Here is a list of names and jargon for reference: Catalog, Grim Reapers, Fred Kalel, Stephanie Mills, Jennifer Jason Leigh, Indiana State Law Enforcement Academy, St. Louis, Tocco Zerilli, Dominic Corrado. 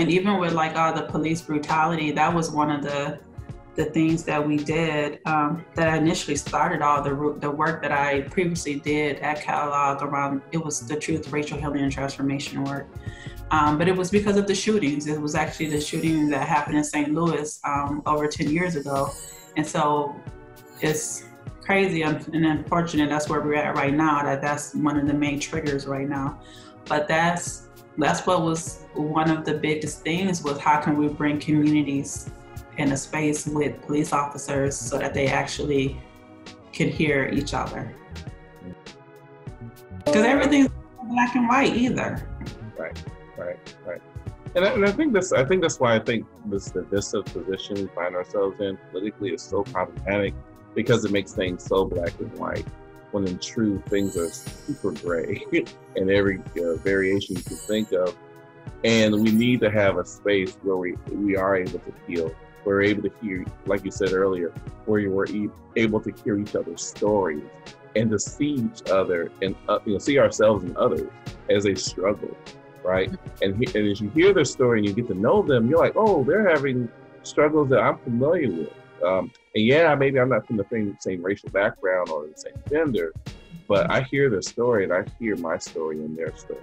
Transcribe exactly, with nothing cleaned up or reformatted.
and even with like all the police brutality, that was one of the the things that we did um, that initially started all the the work that I previously did at Catalog around, it was the Truth, Racial Healing and Transformation work. Um, but it was because of the shootings. It was actually the shooting that happened in Saint Louis um, over ten years ago. And so it's crazy and unfortunate that's where we're at right now, that that's one of the main triggers right now. But that's, that's what was one of the biggest things, was how can we bring communities in a space with police officers so that they actually can hear each other. Because everything's not black and white either. Right, right, right. And I, and I think this, I think that's why I think this divisive position we find ourselves in politically is so problematic, because it makes things so black and white, when in truth things are super gray and every uh, variation you can think of. And we need to have a space where we, we are able to heal. We're able to hear, like you said earlier, where you were e able to hear each other's stories and to see each other and uh, you know, see ourselves and others as they struggle, right? And, he and as you hear their story and you get to know them, you're like, oh, they're having struggles that I'm familiar with. Um, and yeah, maybe I'm not from the same, same racial background or the same gender, but I hear their story and I hear my story and their story.